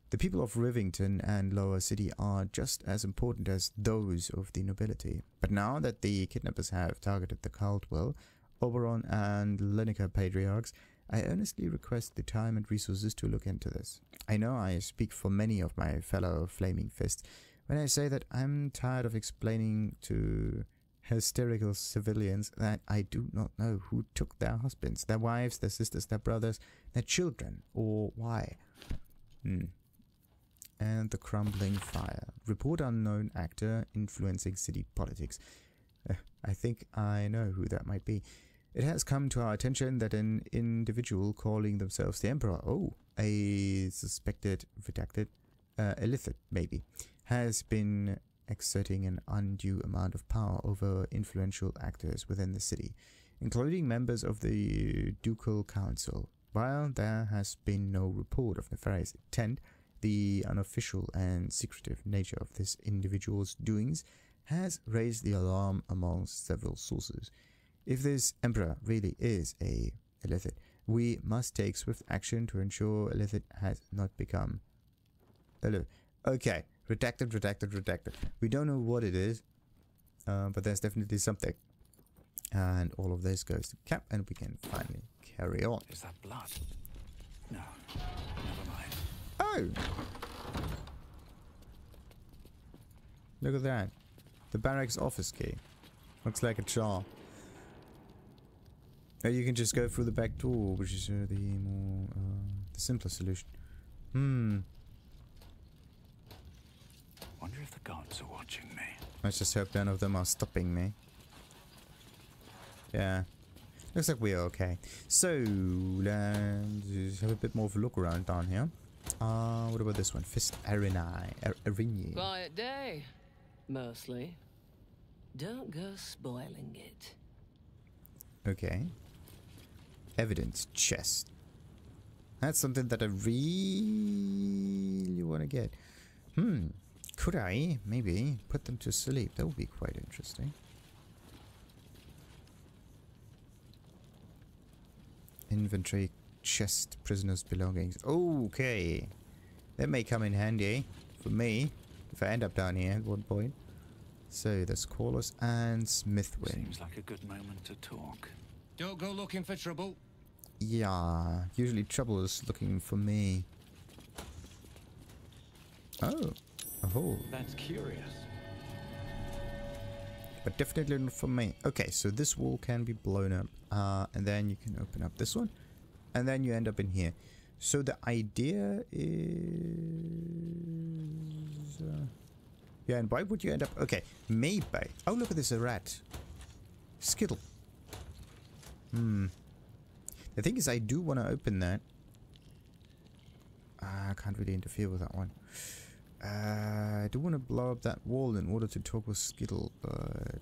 The people of Rivington and Lower City are just as important as those of the nobility. But now that the kidnappers have targeted the Caldwell, Oberon and Lineker Patriarchs, I earnestly request the time and resources to look into this. I know I speak for many of my fellow Flaming Fists when I say that I'm tired of explaining to hysterical civilians that I do not know who took their husbands, their wives, their sisters, their brothers, their children, or why. Hmm. And the crumbling fire. Report unknown actor influencing city politics. Uh, I think I know who that might be. It has come to our attention that an individual calling themselves the Emperor, oh, a suspected, redacted, uh, illithid maybe, has been exerting an undue amount of power over influential actors within the city, including members of the Ducal Council. While there has been no report of nefarious intent, the unofficial and secretive nature of this individual's doings has raised the alarm among several sources. If this Emperor really is a illithid, we must take swift action to ensure illithid has not become illithid. Okay, redacted, redacted, redacted. We don't know what it is, uh, but there's definitely something. And all of this goes to Cap, and we can finally carry on. Is that blood? No, never mind. Oh! Look at that. The barracks office key. Looks like a jar. Now you can just go through the back door, which is uh, the more uh, the simpler solution. Hmm. Wonder if the guards are watching me. Let's just hope none of them are stopping me. Yeah. Looks like we're okay. So, let's just have a bit more of a look around down here. Uh, what about this one? Fist Arena. Arena. Quiet day. Mostly. Don't go spoiling it. Okay. Evidence chest. That's something that I really want to get. Hmm. Could I maybe put them to sleep? That would be quite interesting. Inventory chest, prisoners' belongings. Okay. That may come in handy for me if I end up down here at one point. So there's Corliss and Smithwind. Seems like a good moment to talk. Don't go looking for trouble. Yeah, usually trouble is looking for me. Oh, a hole. That's curious. But definitely not for me. Okay, so this wall can be blown up. Uh, and then you can open up this one. And then you end up in here. So the idea is... Uh, Yeah, and why would you end up... Okay, maybe. Oh, look at this, a rat. Skittle. Hmm. The thing is, I do want to open that. Ah, I can't really interfere with that one. Uh, I do want to blow up that wall in order to talk with Skittle, but...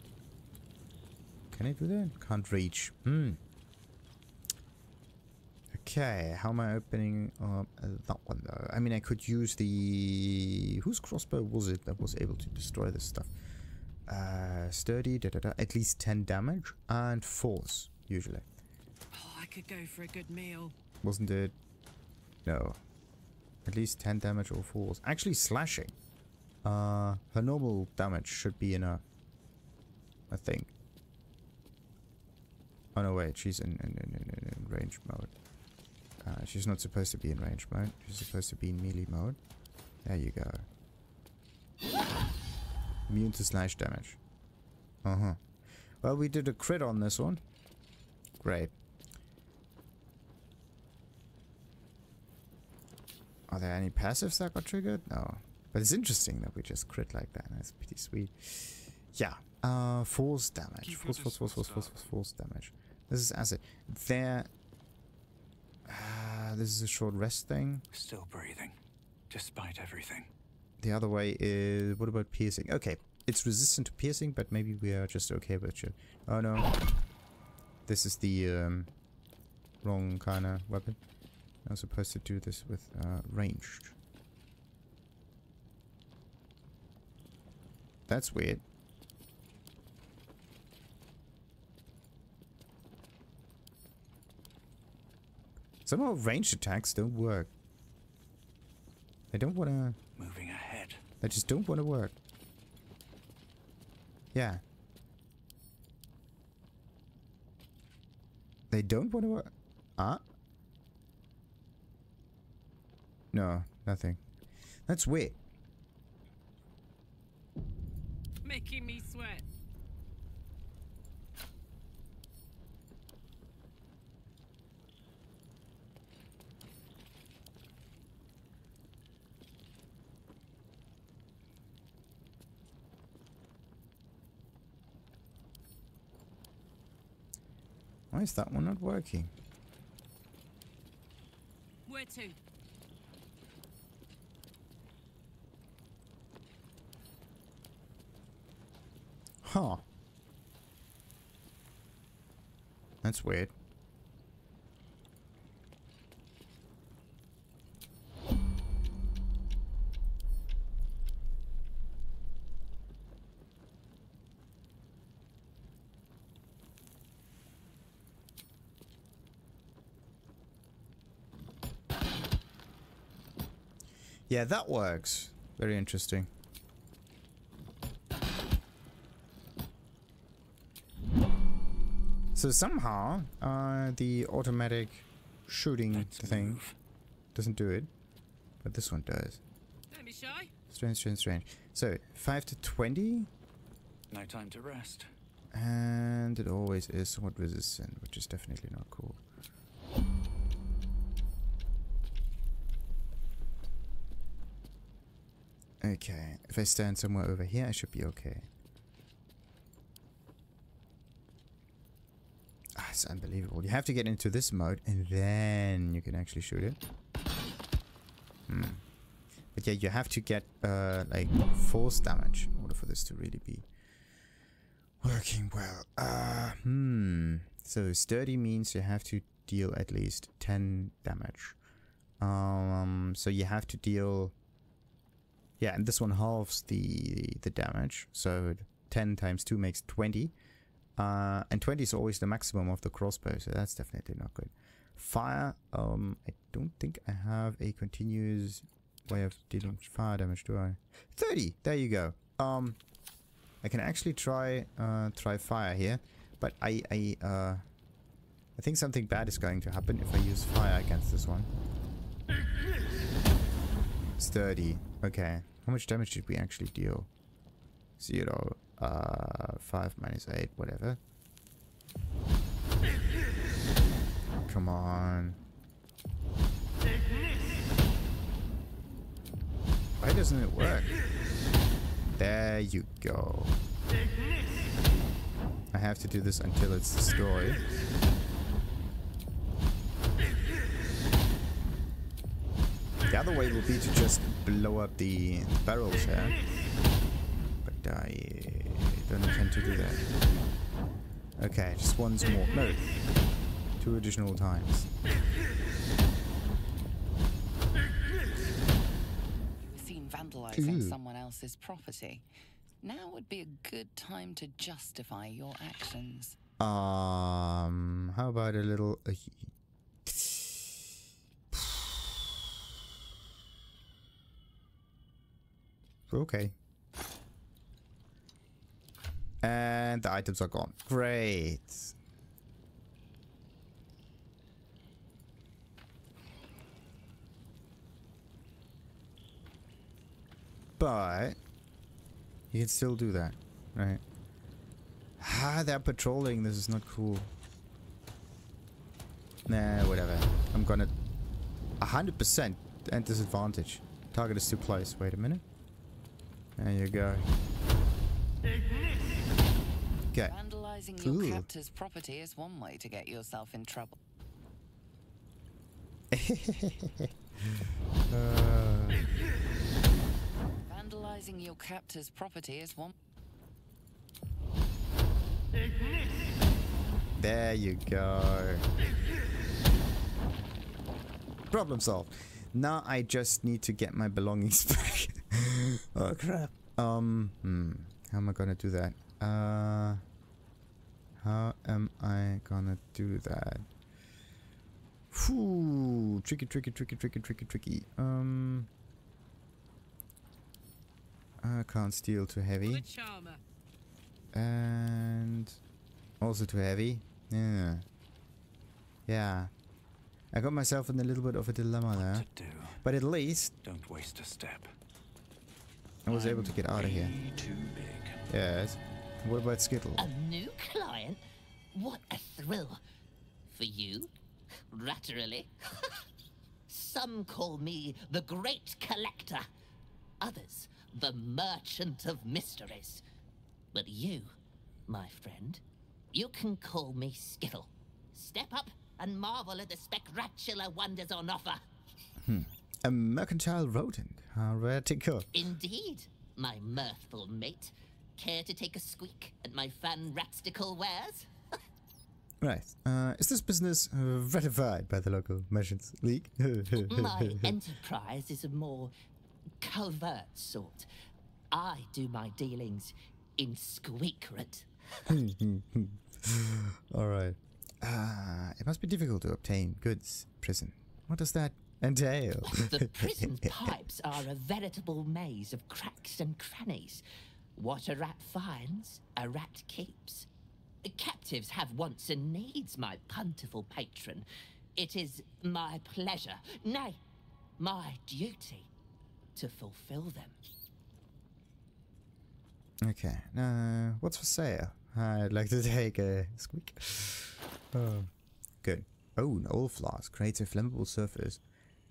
Can I do that? Can't reach. Hmm. Okay, how am I opening up that one though? I mean, I could use the... Whose crossbow was it that was able to destroy this stuff? Uh, sturdy, da da da. At least ten damage and force, usually. Oh, I could go for a good meal. Wasn't it? No. At least ten damage or force. Actually, slashing. Uh, her normal damage should be enough, I think. Oh no, wait, she's in, in, in, in, in range mode. Uh, she's not supposed to be in range mode. She's supposed to be in melee mode. There you go. Immune to slash damage. Uh-huh. Well, we did a crit on this one. Great. Are there any passives that got triggered? No. But it's interesting that we just crit like that. That's pretty sweet. Yeah. Uh, force damage. Force, force, force, force, force, force, force damage. This is acid. There... Uh, this is a short rest thing. Still breathing, despite everything. The other way is... What about piercing? Okay, it's resistant to piercing, but maybe we are just okay with it. Oh no. This is the um, wrong kind of weapon. I'm supposed to do this with uh, ranged. That's weird. Some of ranged attacks don't work. They don't want to... Moving ahead. They just don't want to work. Yeah. They don't want to work. Ah? No, nothing. That's weird. Making me sweat. Why is that one not working? Where to? Huh. That's weird. Yeah, that works. Very interesting. So somehow, uh, the automatic shooting Let's thing move. doesn't do it, but this one does. Don't be shy. Strange, strange, strange. So, five to twenty? No time to rest. And it always is somewhat resistant, which is definitely not cool. Okay, if I stand somewhere over here, I should be okay. That's unbelievable. You have to get into this mode and then you can actually shoot it. Hmm. But yeah, you have to get uh, like force damage in order for this to really be working well. Uh, hmm. So sturdy means you have to deal at least ten damage. Um. So you have to deal. Yeah, and this one halves the the damage. So ten times two makes twenty. Uh, and twenty is always the maximum of the crossbow, so that's definitely not good. Fire, um, I don't think I have a continuous way of dealing fire damage, do I? thirty! There you go. Um, I can actually try, uh, try fire here, but I, I, uh, I think something bad is going to happen if I use fire against this one. It's thirty. Okay. How much damage did we actually deal? Zero. Uh, five minus eight, whatever. Come on. Why doesn't it work? There you go. I have to do this until it's destroyed. The other way would be to just blow up the barrels here. But I... I don't intend to do that. Okay, just once more. No. Two additional times. Seen vandalizing Ooh. someone else's property. Now would be a good time to justify your actions. Um, how about a little... Uh, okay. And the items are gone. Great. But you can still do that, right? Ah, they're patrolling. This is not cool. Nah, whatever. I'm gonna one hundred percent at disadvantage. Target is too close. Wait a minute. There you go. Okay. Vandalizing your Ooh. captor's property is one way to get yourself in trouble. uh. Vandalizing your captor's property is one. There you go. Problem solved. Now I just need to get my belongings back. Oh crap. Um. Hmm. How am I gonna do that? Uh, how am I gonna do that? Whew, tricky, tricky, tricky, tricky, tricky, tricky. Um, I can't steal too heavy. And also too heavy. Yeah. Yeah. I got myself in a little bit of a dilemma there. To do. But at least... Don't waste a step. I was I'm able to get out of here. Too big. Yes. What about Skittle? A new client? What a thrill. For you? Ratterily. Some call me the Great Collector. Others, the Merchant of Mysteries. But you, my friend, you can call me Skittle. step up and marvel at the spectacular wonders on offer. Hmm. A mercantile rodent. How radical. Indeed, my mirthful mate. Care to take a squeak at my fan-rastical wares? Right. Uh, is this business uh, ratified by the local merchants league? My enterprise is a more covert sort. I do my dealings in squeakret. All right. Uh, it must be difficult to obtain goods. Prison. What does that entail? The prison pipes are a veritable maze of cracks and crannies. What a rat finds, a rat keeps. Captives have wants and needs, my puntiful patron. It is my pleasure, nay, my duty, to fulfill them. Okay, uh, what's for sale? I'd like to take a squeak. Oh, good. Oh, an old flask creates a flammable surface.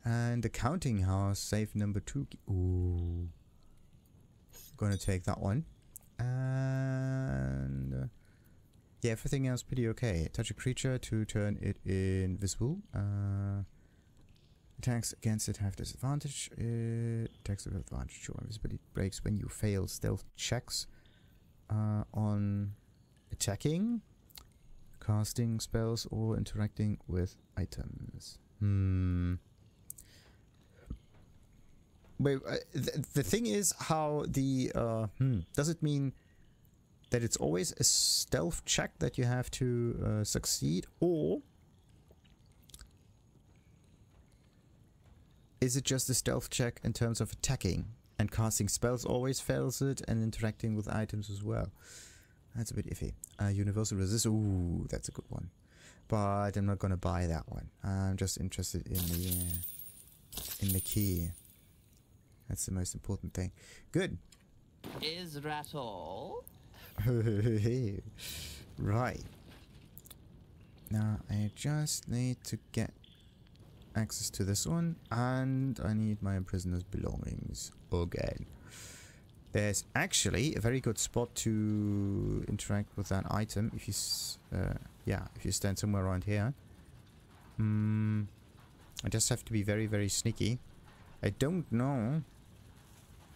And the counting house, safe number two. Ooh. Gonna take that one. And uh, yeah, everything else pretty okay. Touch a creature to turn it invisible. Uh, attacks against it have disadvantage. It attacks with advantage. Your invisibility breaks when you fail stealth checks uh, on attacking, casting spells, or interacting with items. Hmm. Wait, uh, th the thing is how the, uh, hmm, does it mean that it's always a stealth check that you have to uh, succeed, or is it just a stealth check in terms of attacking, and casting spells always fails it, and interacting with items as well? That's a bit iffy. Uh, universal resist, ooh, that's a good one. But I'm not gonna buy that one. I'm just interested in the, uh, in the key. That's the most important thing. Good. Is that all? Right. Now I just need to get access to this one, and I need my prisoner's belongings again. There's actually a very good spot to interact with that item if you, s uh, yeah, if you stand somewhere around here. Hmm. I just have to be very, very sneaky. I don't know.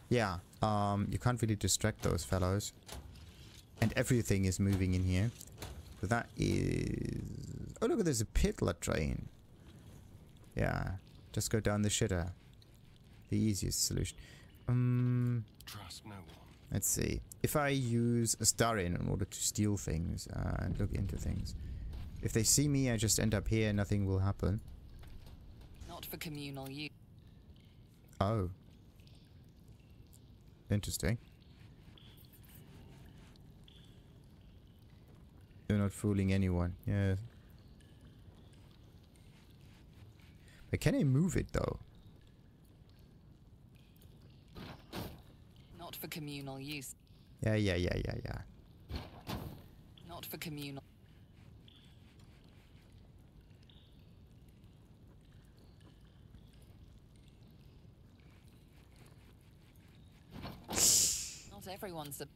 Yeah, um, you can't really distract those fellows. And everything is moving in here. So that is... Oh, look, there's a piddler train. Yeah, just go down the shitter. The easiest solution. Um, Trust no one. Let's see. If I use Astarion in order to steal things uh, and look into things. If they see me, I just end up here and nothing will happen. Not for communal use. Oh. Interesting. You're not fooling anyone. Yeah. But can I move it though? Not for communal use. Yeah, yeah, yeah, yeah, yeah. Not for communal. Everyone's a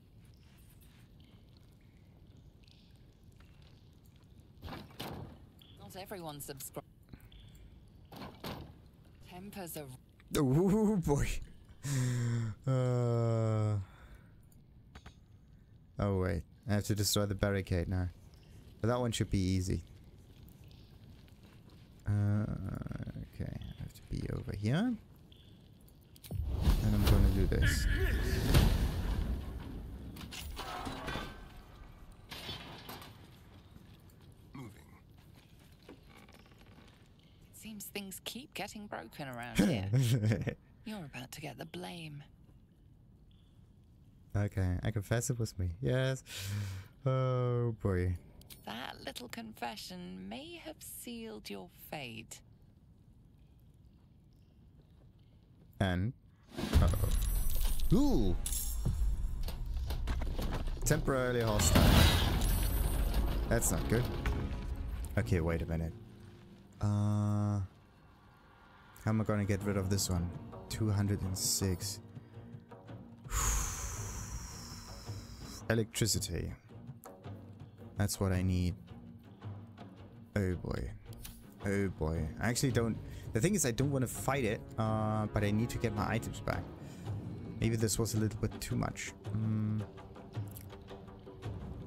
not everyone subscribe. Tempers are. Oh boy. Uh, oh wait, I have to destroy the barricade now. But that one should be easy. Uh, okay, I have to be over here, and I'm gonna do this. Things keep getting broken around here. You're about to get the blame. Okay, I confess it was me. Yes. Oh boy. That little confession may have sealed your fate. And uh-oh. Ooh. Temporarily hostile. That's not good. Okay, wait a minute. Uh How am I gonna get rid of this one? two hundred six. Electricity. That's what I need. Oh boy. Oh boy. I actually don't... The thing is, I don't want to fight it, uh, but I need to get my items back. Maybe this was a little bit too much. Mm.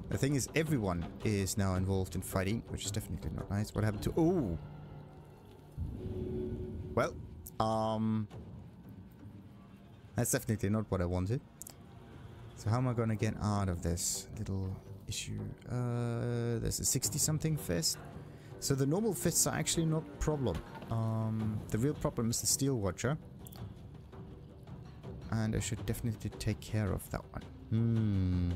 The thing is, everyone is now involved in fighting, which is definitely not nice. What happened to... Oh! Well, um... that's definitely not what I wanted. So how am I gonna get out of this little issue? Uh, there's a sixty-something fist. So the normal fists are actually not a problem. Um, the real problem is the Steel Watcher. And I should definitely take care of that one. Hmm...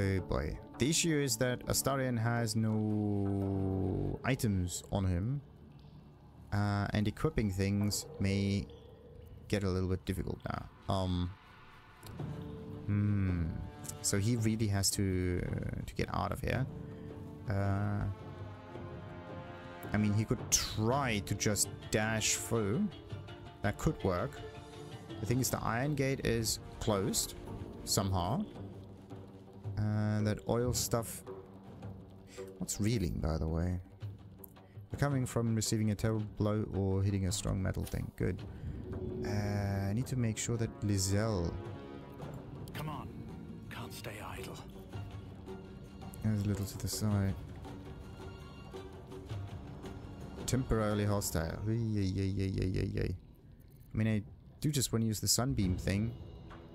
Oh boy. The issue is that Astarion has no items on him, uh, and equipping things may get a little bit difficult now. Um. Hmm. So he really has to uh, to get out of here. Uh. I mean, he could try to just dash through. That could work. The thing is, the Iron Gate is closed somehow. Uh, that oil stuff. What's reeling, by the way? Recovering from receiving a terrible blow or hitting a strong metal thing. Good. Uh, I need to make sure that Lizelle. Come on, can't stay idle. And a little to the side. Temporarily hostile. Yay, yay, yay, yay, yay, yay. I mean, I do just want to use the sunbeam thing.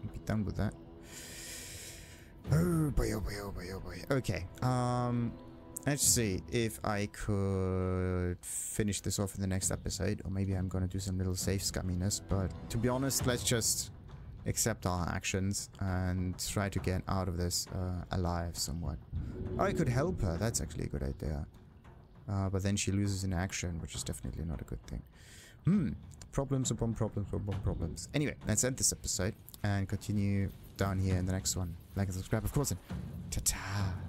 I'll be done with that. Oh boy, oh boy, oh boy, oh boy. Okay, um, let's see if I could finish this off in the next episode, or maybe I'm gonna do some little safe scumminess, but to be honest, let's just accept our actions and try to get out of this uh, alive somewhat. Oh, I could help her, that's actually a good idea. Uh, but then she loses in action, which is definitely not a good thing. Hmm, problems upon problems upon problems. Anyway, let's end this episode and continue down here in the next one. Like and subscribe, of course, and ta-ta!